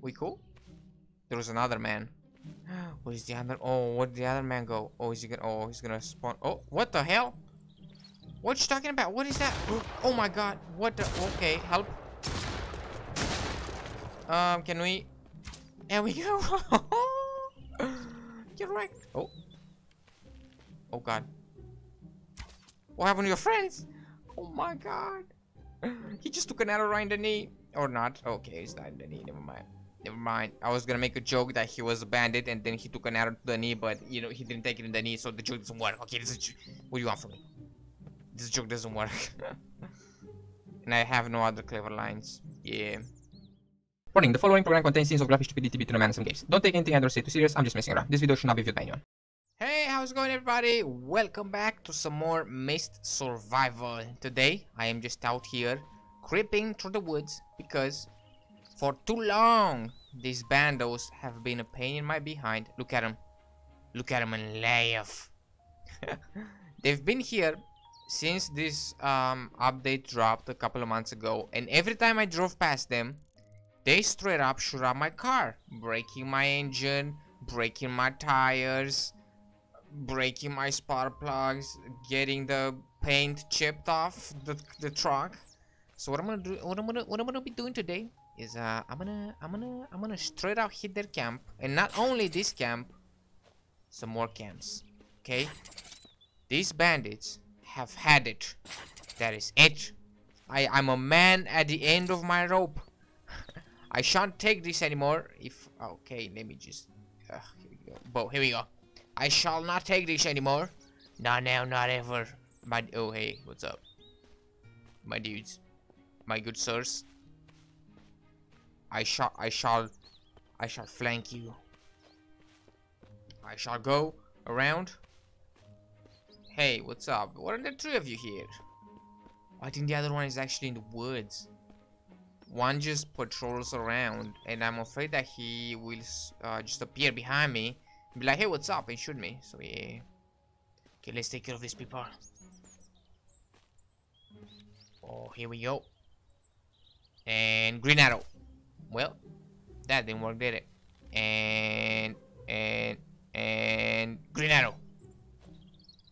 We cool? There was another man. Where's the other? Oh, where'd the other man go? Oh, is he gonna? Oh, he's gonna spawn. Oh, what the hell? What you talking about? What is that? Oh my god! What the? Okay, help. Can we? There we go. Get wrecked. Oh. Oh god. What happened to your friends? Oh my god. He just took an arrow in the knee. Or not. Okay, it's not in the knee. Never mind. Never mind. I was gonna make a joke that he was a bandit and then he took an arrow to the knee, but you know, he didn't take it in the knee, so the joke doesn't work. Okay, this is what do you want from me? This joke doesn't work. And I have no other clever lines. Yeah. Warning, the following program contains scenes of graphic stupidity between a man and some games. Don't take anything I don't say too serious, I'm just messing around. This video should not be viewed by anyone. Hey, how's it going everybody? Welcome back to some more Mist Survival. Today, I am just out here creeping through the woods because for too long these bandos have been a pain in my behind. Look at them. Look at them and laugh. They've been here since this update dropped a couple of months ago, and every time I drove past them, they straight up shot up my car, breaking my engine, breaking my tires, breaking my spark plugs, getting the paint chipped off the truck. So what I'm gonna be doing today is I'm gonna straight out hit their camp, and not only this camp, some more camps. Okay, these bandits have had it. That is it. I'm a man at the end of my rope. I shan't take this anymore. If okay, let me just here we go. Bow, here we go. I shall not take this anymore. Not now, not ever. My oh hey, what's up, my dudes, my good sirs. I shall flank you. I shall go around. Hey, what's up? What are the three of you here? I think the other one is actually in the woods. One just patrols around, and I'm afraid that he will just appear behind me. Be like, hey, what's up? And shoot me. So yeah. Okay, let's take care of these people. Oh, here we go. And green arrow. Well, that didn't work, did it? And green arrow.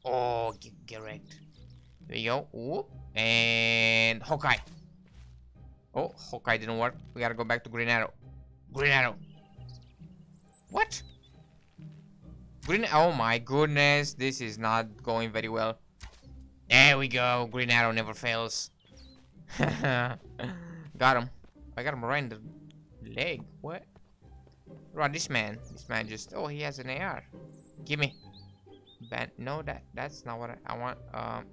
Oh, get wrecked. There you go. Ooh. And Hawkeye. Oh, Hawkeye didn't work. We gotta go back to green arrow. Green arrow. What? Green, oh my goodness, this is not going very well. There we go, green arrow never fails. Got him. I got him right in the leg. What? Right, this man just, oh, he has an AR. Gimme. No, that's not what I want.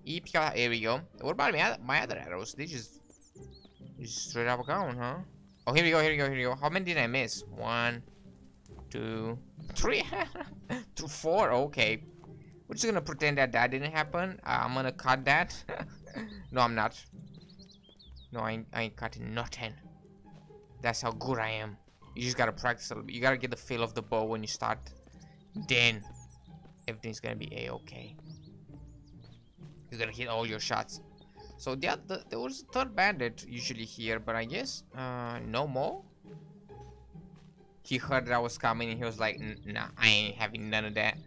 Here we go. What about my other arrows? They just straight up gone, huh? Oh, here we go. How many did I miss? 1, 2, 3 to 4. Okay, we're just gonna pretend that didn't happen. I'm gonna cut that. No, I'm not. No, I ain't cutting nothing. That's how good I am. You just gotta practice a little bit. You gotta get the feel of the bow when you start, then everything's gonna be a-okay. You're gonna hit all your shots. So there was a third bandit usually here, but I guess no more. He heard that I was coming and he was like, nah, I ain't having none of that.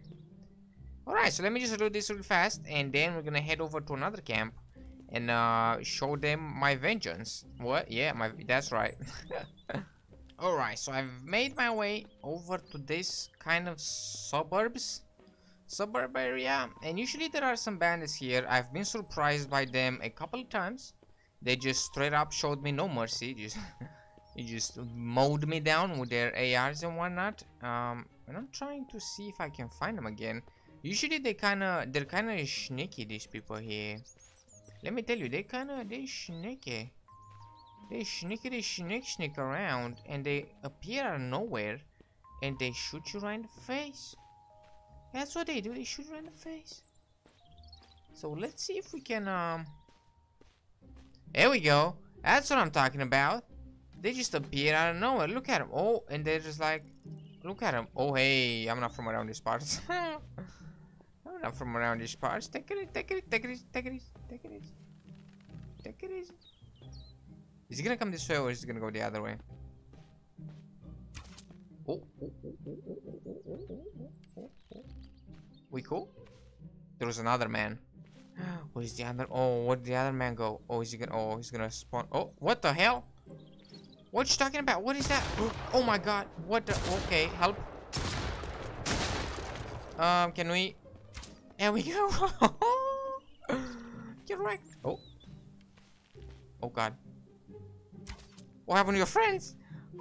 Alright, so let me just do this real fast, and then we're gonna head over to another camp and show them my vengeance. What? Yeah, that's right. Alright, so I've made my way over to this kind of suburb area, and usually there are some bandits here. I've been surprised by them a couple of times. They just straight up showed me no mercy. Just you just mowed me down with their ARs and whatnot. And I'm trying to see if I can find them again. Usually they're kind of sneaky, these people here. Let me tell you, they sneaky. They sneak around, and they appear out of nowhere, and they shoot you right in the face. That's what they do. They shoot you right in the face. So let's see if we can there we go. That's what I'm talking about. They just appear out of nowhere. Look at them. Oh, and they're just like, look at them. Oh, hey, I'm not from around these parts. I'm not from around these parts. Take it, take it, take it, take it, take it, take it, take it. Is he gonna come this way or is he gonna go the other way? Oh. We cool? There was another man. Where's the other? Oh, where'd the other man go? Oh, is he gonna? Oh, he's gonna spawn. Oh, what the hell? What you talking about? What is that? Oh my god! What the? Okay, help. Can we? There we go. Get wrecked. Oh. Oh god. What happened to your friends?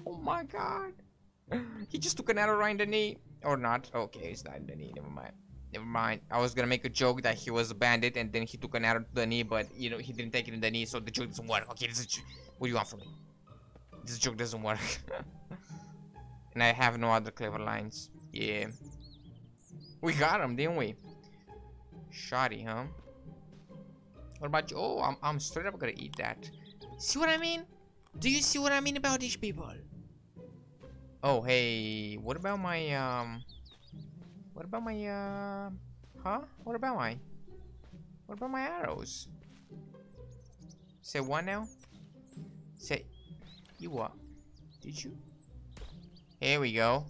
Oh my god. He just took an arrow right in the knee. Or not. Okay, it's not in the knee. Never mind. Never mind. I was gonna make a joke that he was a bandit and then he took an arrow to the knee, but you know, he didn't take it in the knee, so the joke doesn't work. Okay, this is a joke. What do you want from me? This joke doesn't work. And I have no other clever lines. Yeah. We got him, didn't we? Shoddy, huh? What about you? Oh, I'm straight up gonna eat that. See what I mean? Do you see what I mean about these people? Oh, hey, what about my, huh? What about my arrows? Say what now? Say, you what? Did you? Here we go.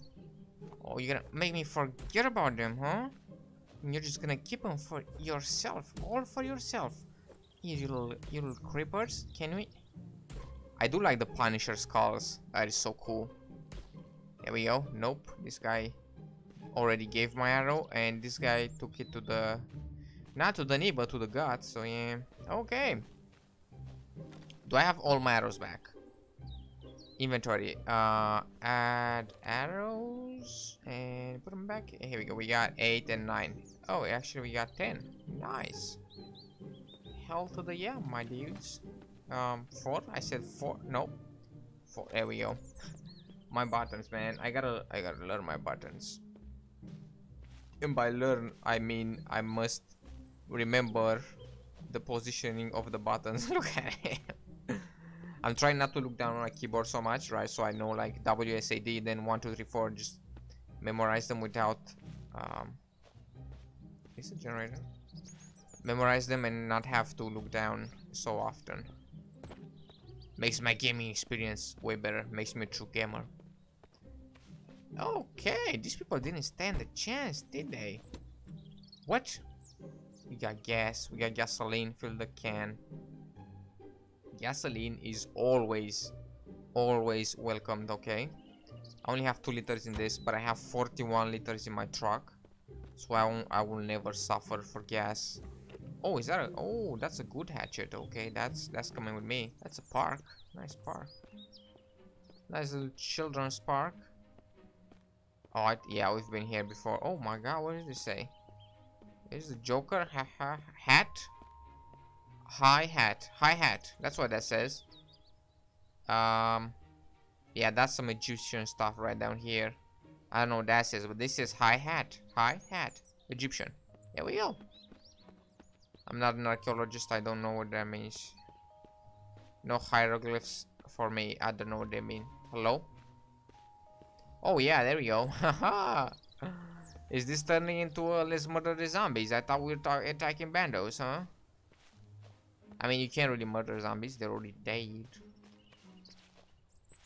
Oh, you're gonna make me forget about them, huh? And you're just gonna keep them for yourself, all for yourself. You little creepers, can we? I do like the Punisher skulls. That is so cool. There we go. Nope. This guy already gave my arrow, and this guy took it to the... not to the knee, but to the gut, so yeah. Okay. Do I have all my arrows back? Inventory. Add arrows, and put them back. Here we go. We got 8 and 9. Oh, actually, we got 10. Nice. Hell to the yeah, my dudes. 4? I said 4. No. 4. There we go. My buttons, man. I gotta learn my buttons. And by learn, I mean I must remember the positioning of the buttons. Look at it. I'm trying not to look down on my keyboard so much, right? So I know like WSAD, then 1, 2, 3, 4. Just memorize them without. Is it generator? Memorize them and not have to look down so often. Makes my gaming experience way better. Makes me a true gamer. Okay, these people didn't stand a chance, did they? What? We got gas. We got gasoline. Fill the can. Gasoline is always welcomed, okay? I only have 2 liters in this, but I have 41 liters in my truck. So I will never suffer for gas. Oh, is that a... oh, that's a good hatchet. Okay, that's coming with me. That's a park. Nice park. Nice little children's park. Oh, yeah, we've been here before. Oh my god, what did it say? Is the Joker? Haha. Hat? High hat. High hat. That's what that says. Yeah, that's some Egyptian stuff right down here. I don't know what that says, but this is high hat. High hat. Egyptian. There we go. I'm not an archaeologist, I don't know what that means. No hieroglyphs for me, I don't know what they mean. Hello? Oh yeah, there we go. Haha! Is this turning into a let's murder the zombies? I thought we were attacking bandos, huh? I mean, you can't really murder zombies, they're already dead.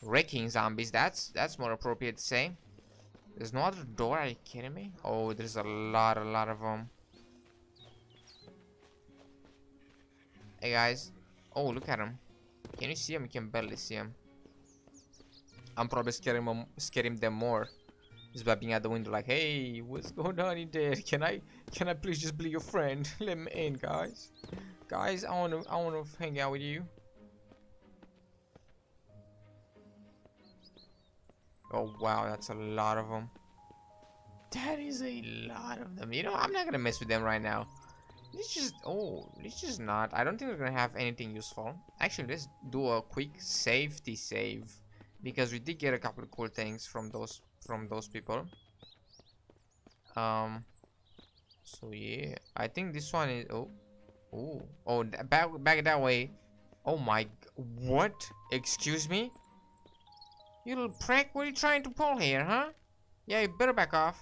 Wrecking zombies, that's more appropriate to say. There's no other door, are you kidding me? Oh, there's a lot of them. Hey guys, oh look at him. Can you see him? You can barely see him. I'm probably scaring them more. Just by being at the window like, hey, what's going on in there? Can I please just be your friend? Let me in, guys. Guys, I wanna hang out with you. Oh wow, that's a lot of them. That is a lot of them. You know, I'm not gonna mess with them right now. Let's just not. I don't think we're gonna have anything useful. Actually, let's do a quick safety save because we did get a couple of cool things from those people. So yeah, I think this one is back that way. Oh my, what? Excuse me? You little prick! What are you trying to pull here, huh? Yeah, you better back off.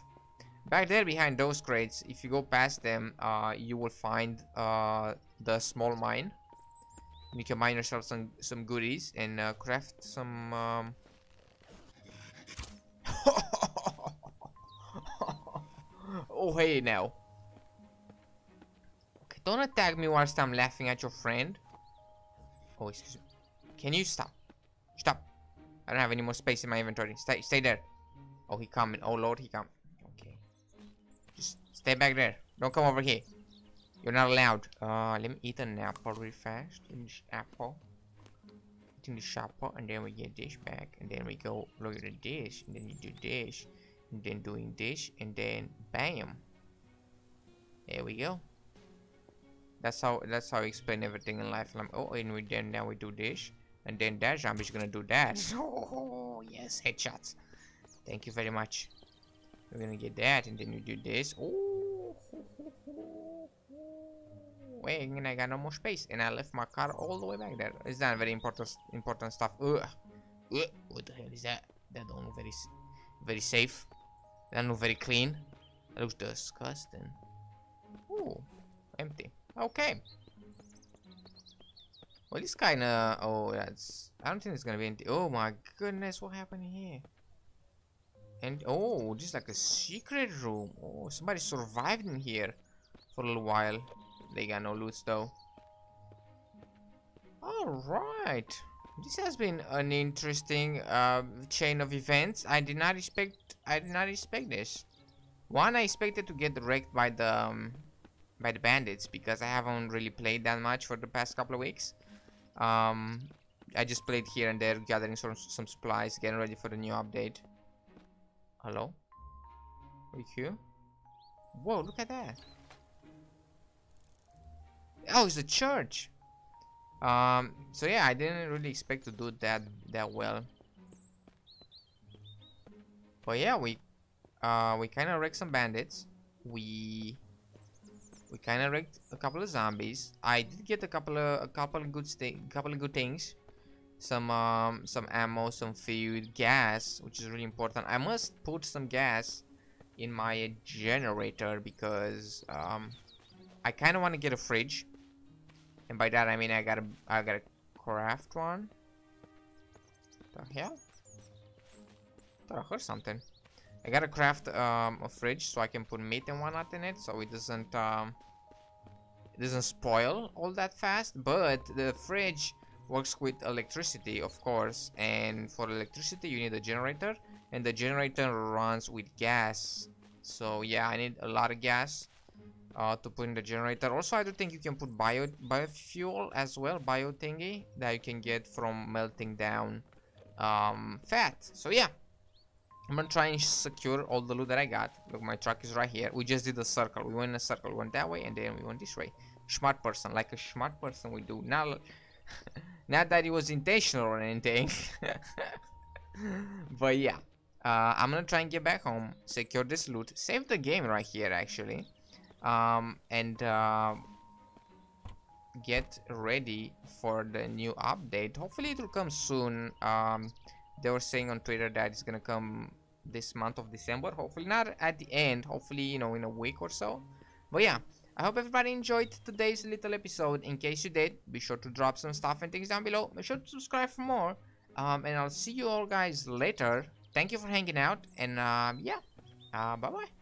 Back there behind those crates, if you go past them, you will find the small mine. We can mine ourselves some goodies and craft some. Oh hey now. Okay, don't attack me whilst I'm laughing at your friend. Oh excuse me. Can you stop? Stop. I don't have any more space in my inventory. Stay there. Oh he coming. Oh lord he coming. Okay. Just stay back there. Don't come over here. You're not allowed. Let me eat an apple really fast. Eating the apple, and then we get this back, and then we go look at this, and then you do this, and then doing this, and then bam. There we go. That's how we explain everything in life. Oh, and we then now we do this, and then that zombie's gonna do that. Oh yes, headshots. Thank you very much. We're gonna get that, and then you do this. Oh. Wait, and I got no more space, and I left my car all the way back there. It's not very important stuff. Ugh. Ugh. What the hell is that? That don't look very safe. That don't look very clean. That looks disgusting. Ooh, empty. Okay. Well, it's kind of. Oh, that's. I don't think it's gonna be empty. Oh my goodness, what happened here? And oh, this is like a secret room. Oh, somebody survived in here for a little while. They got no loot though. Alright. This has been an interesting chain of events. I did not expect this. One, I expected to get wrecked by the bandits because I haven't really played that much for the past couple of weeks. I just played here and there, gathering some supplies, getting ready for the new update. Hello? Are you here? Whoa, look at that. Oh, it's a church. So yeah, I didn't really expect to do that well. But yeah, we kind of wrecked some bandits. We kind of wrecked a couple of zombies. I did get a couple of good things, some ammo, some fuel, gas, which is really important. I must put some gas in my generator because I kind of want to get a fridge. And by that I mean I gotta craft one. The hell? I thought I heard something. I gotta craft a fridge so I can put meat and whatnot in it, so it doesn't spoil all that fast. But the fridge works with electricity, of course, and for electricity you need a generator, and the generator runs with gas. So yeah, I need a lot of gas. To put in the generator. Also, I do think you can put biofuel as well, bio thingy, that you can get from melting down fat. So yeah, I'm gonna try and secure all the loot that I got. Look, my truck is right here. We just did a circle. We went in a circle. We went that way, and then we went this way. Smart person, like a smart person we do. Not that it was intentional or anything. But yeah, I'm gonna try and get back home, secure this loot, save the game right here actually. And get ready for the new update. Hopefully it will come soon. They were saying on Twitter that it's gonna come this month of December. Hopefully not at the end. Hopefully, you know, in a week or so. But yeah, I hope everybody enjoyed today's little episode. In case you did, be sure to drop some stuff and things down below. Make sure to subscribe for more. And I'll see you all guys later. Thank you for hanging out. And yeah, bye-bye.